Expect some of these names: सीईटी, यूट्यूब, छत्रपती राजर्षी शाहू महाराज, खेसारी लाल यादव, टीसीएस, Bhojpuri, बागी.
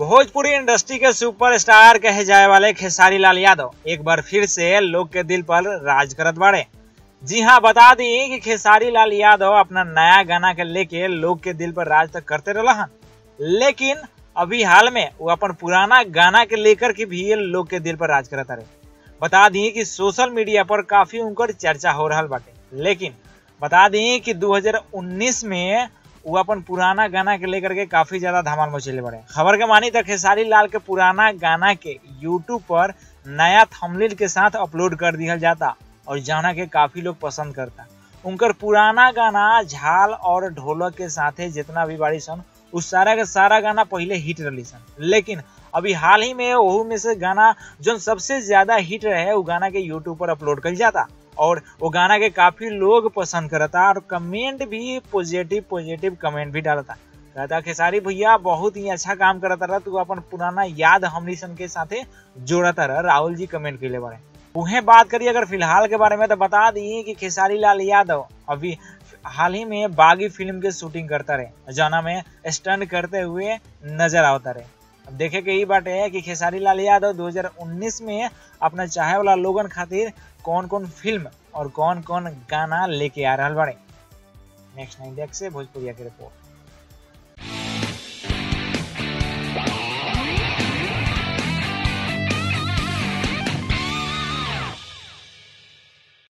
Bhojpuri industry के superstar कहे जाए वाले खेसारी लाल यादव एक बार फिर से लोग के दिल पर राज करत बाड़े। जी हां, बता दी कि खेसारी लाल यादव अपना नया गाना के लेके लोग के दिल पर राज तक करते रहलन, लेकिन अभी हाल में वो अपन पुराना गाना के लेकर के भी लोग के दिल पर राज करता रहे। बता दी कि सोशल मीडिया पर काफी उनकर चर्चा हो रहा बाटे, लेकिन बता दी कि 2019 में वो अपन पुराना गाना के लेकर के काफी ज्यादा धमाल मचले बड़े। खबर के मानी तो खेसारी लाल के पुराना गाना के यूट्यूब पर नया थंबनेल के साथ अपलोड कर दिया जाता और जाना के काफी लोग पसंद करता। उनकर पुराना गाना झाल और ढोलक के साथ जितना भी बाड़ी सन उस सारा का सारा गाना पहले हिट रही सन, लेकिन अभी हाल ही में वहू में से गाना जो सबसे ज्यादा हिट रहे वो गाना के यूट्यूब पर अपलोड कर जाता और वो गाना के काफ़ी लोग पसंद करता और कमेंट भी पॉजिटिव कमेंट भी डालता। कहता खेसारी भैया बहुत ही अच्छा काम करता रहा, तू अपन पुराना याद हमनी सन के साथे जोड़ता रहा। राहुल जी कमेंट के लिए बारे वहें बात करिए अगर फिलहाल के बारे में तो बता दी कि खेसारी लाल यादव अभी हाल ही में बागी फिल्म के शूटिंग करता रहे, जाना में स्टंट करते हुए नजर आता रहे। अब देखे के यही बात है कि खेसारी लाल यादव 2019 में अपना चाहे वाला लोगन खातिर कौन कौन फिल्म और कौन कौन गाना लेके आ रहा बाड़े। नेक्स्ट 9 से भोजपुरिया की रिपोर्ट।